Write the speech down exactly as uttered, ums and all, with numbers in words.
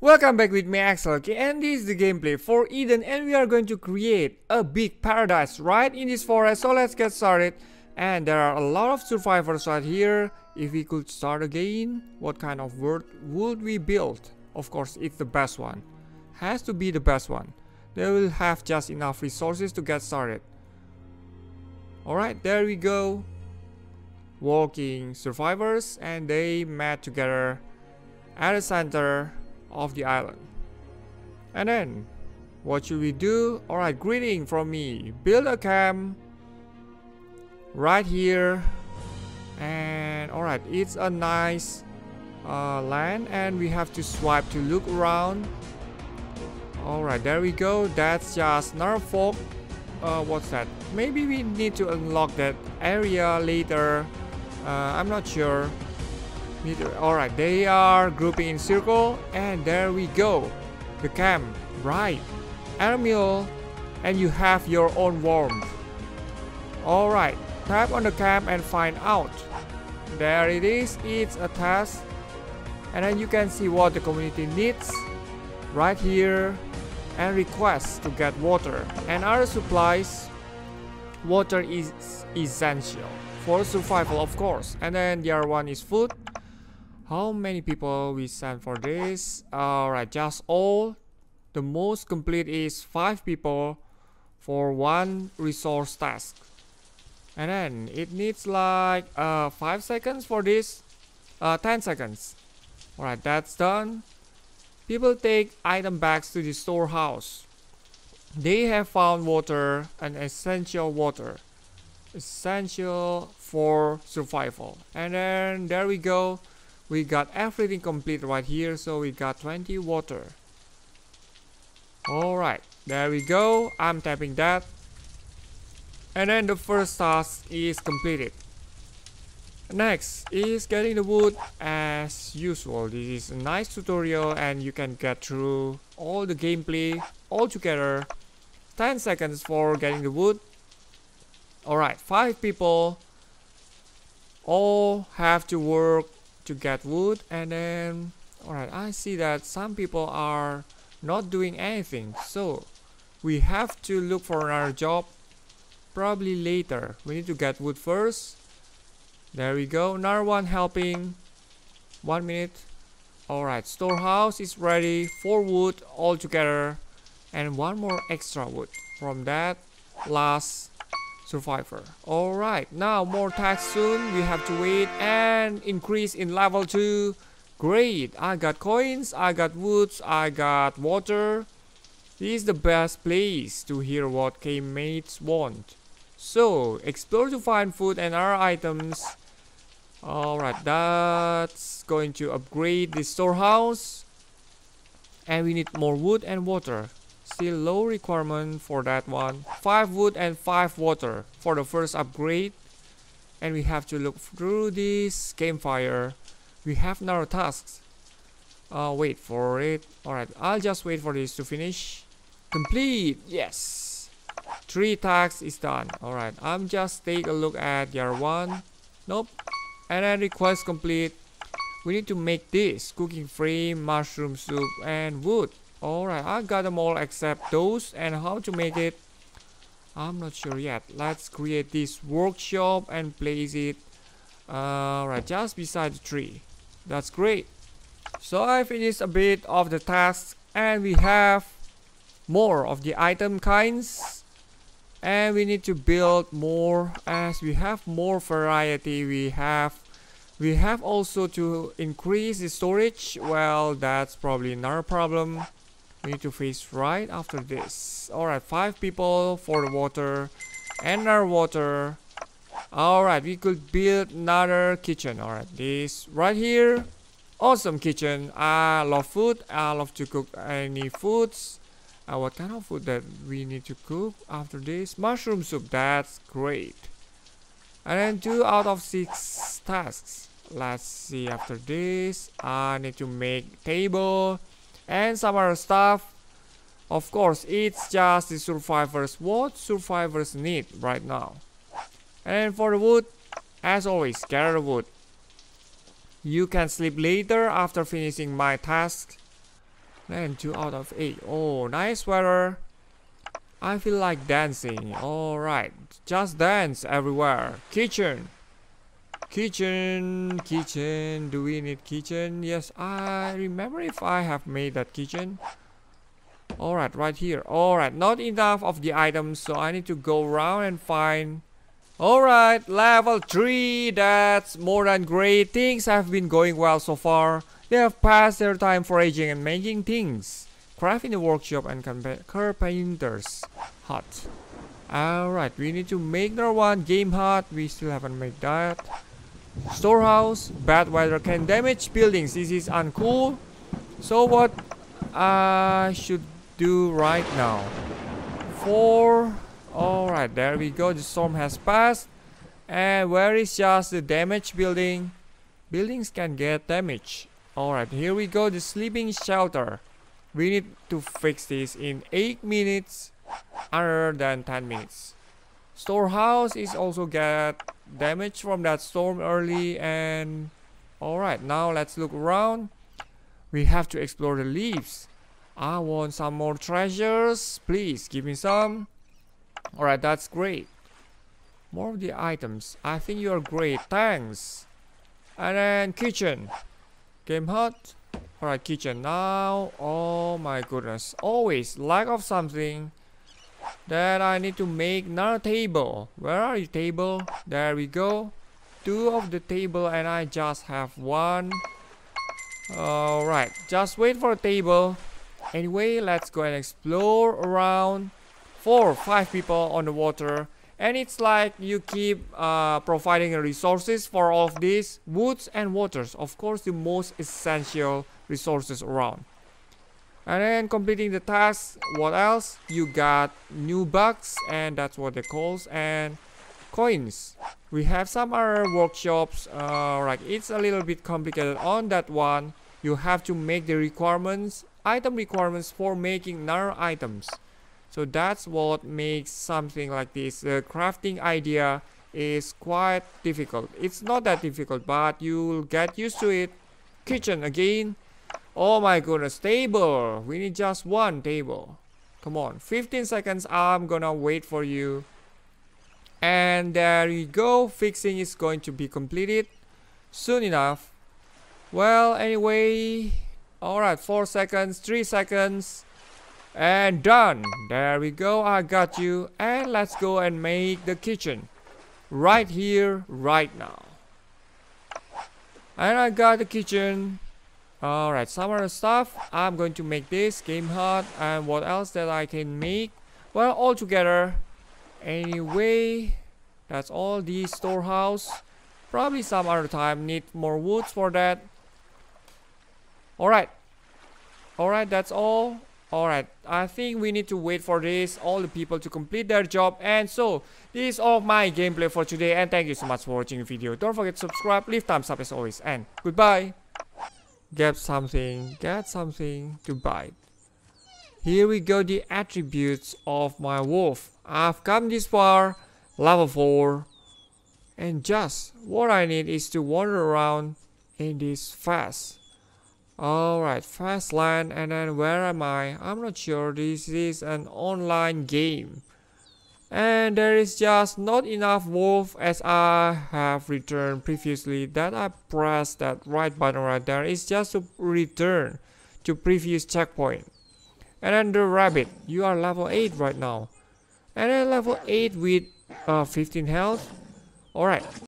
Welcome back with me, Axel The Key, and this is the gameplay for Eden, and we are going to create a big paradise right in this forest. So let's get started. And there are a lot of survivors right here. If we could start again, what kind of world would we build? Of course, it's the best one. Has to be the best one. They will have just enough resources to get started. Alright, there we go. Walking survivors, and they met together at the center of the island. And then what should we do? Alright, greeting from me. Build a camp right here. And alright, it's a nice uh, land, and we have to swipe to look around. Alright, there we go. That's just nerf folk. Uh, what's that? Maybe we need to unlock that area later. uh, I'm not sure. Alright, they are grouping in circle, and there we go. The camp, right? Animal, and you have your own worm. Alright, tap on the camp and find out. There it is, it's a task. And then you can see what the community needs right here, and requests to get water and other supplies. Water is essential for survival, of course. And then the other one is food. How many people we send for this? Alright, just all. The most complete is five people for one resource task. And then it needs like uh, five seconds for this. Uh, ten seconds. Alright, that's done. People take item bags to the storehouse. They have found water, an essential water. Essential for survival. And then there we go. We got everything complete right here, so we got twenty water. Alright, there we go. I'm tapping that. And then the first task is completed. Next is getting the wood as usual. This is a nice tutorial, and you can get through all the gameplay all together. ten seconds for getting the wood. Alright, five people all have to work to get wood. And then alright, I see that some people are not doing anything, so we have to look for another job probably later. We need to get wood first. There we go, another one helping. One minute. Alright, storehouse is ready. Four wood all together, and one more extra wood from that last survivor. Alright, now more tags soon. We have to wait and increase in level two. Great, I got coins, I got woods, I got water. This is the best place to hear what game mates want. So, explore to find food and other items. Alright, that's going to upgrade the storehouse. And we need more wood and water. Still low requirement for that one. Five wood and five water for the first upgrade. And we have to look through this campfire. We have another tasks. Uh, wait for it. Alright, I'll just wait for this to finish. Complete. Yes. Three tasks is done. Alright, I'm just take a look at the other one. Nope. And then request complete. We need to make this. Cooking frame, mushroom soup, and wood. Alright, I got them all except those, and how to make it I'm not sure yet. Let's create this workshop and place it uh, right just beside the tree. That's great. So I finished a bit of the task, and we have more of the item kinds, and we need to build more as we have more variety. We have We have also to increase the storage. Well, that's probably another problem we need to face right after this. Alright, five people for the water and our water. Alright, we could build another kitchen. Alright, this right here. Awesome kitchen. I love food. I love to cook any foods. Uh, what kind of food that we need to cook after this? Mushroom soup. That's great. And then two out of six tasks. Let's see after this. I need to make table and some other stuff. Of course, it's just the survivors. What survivors need right now. And then for the wood, as always, gather the wood. You can sleep later after finishing my task. And two out of eight. Oh, nice weather. I feel like dancing. Alright. Just dance everywhere. Kitchen. Kitchen. Kitchen. Do we need kitchen? Yes, I remember if I have made that kitchen. Alright, right here. Alright, not enough of the items, so I need to go around and find... Alright, level three. That's more than great. Things have been going well so far. They have passed their time foraging and making things. Crafting the workshop and carpenter's hut. Alright, we need to make another one. Game hut, we still haven't made that. Storehouse, bad weather can damage buildings. This is uncool. So what I should do right now? Four. Alright, there we go. The storm has passed. And where is just the damaged building? Buildings can get damaged. Alright, here we go. The sleeping shelter. We need to fix this in eight minutes rather than ten minutes. Storehouse is also get damage from that storm early. And alright, now let's look around. We have to explore the leaves. I want some more treasures. Please give me some. Alright, that's great. More of the items. I think you are great. Thanks. And then kitchen. Game hut. Alright, kitchen now. Oh my goodness. Always lack of something. Then I need to make another table. Where are you, table? There we go. Two of the table and I just have one. Alright, just wait for a table. Anyway, let's go and explore around. Four or five people on the water. And it's like you keep uh, providing resources for all of these woods and waters. Of course, the most essential resources around. And then completing the task. What else? You got new bucks, and that's what they calls, and coins. We have some other workshops. Uh, right, it's a little bit complicated on that one. You have to make the requirements, item requirements for making narrow items. So that's what makes something like this. The crafting idea is quite difficult. It's not that difficult, but you'll get used to it. Kitchen again. Oh my goodness. Table. We need just one table. Come on. fifteen seconds. I'm gonna wait for you. And there you go. Fixing is going to be completed soon enough. Well, anyway. Alright. four seconds. three seconds. And done. There we go. I got you. And let's go and make the kitchen. Right here, right now. And I got the kitchen. Alright, some other stuff. I'm going to make this game hut. And what else that I can make? Well, all together. Anyway, that's all the storehouse. Probably some other time. Need more woods for that. Alright. Alright, that's all. Alright, I think we need to wait for this, all the people to complete their job. And so, this is all my gameplay for today, and thank you so much for watching the video. Don't forget to subscribe, leave thumbs up as always, and goodbye. Get something, get something to bite. Here we go, the attributes of my wolf. I've come this far, level four. And just what I need is to wander around in this fast. Alright, fast land, and then where am I? I'm not sure. This is an online game. And there is just not enough wolf as I have returned previously. That I pressed that right button right there. It's just to return to previous checkpoint. And then the rabbit. You are level eight right now. And then level eight with uh, fifteen health. Alright.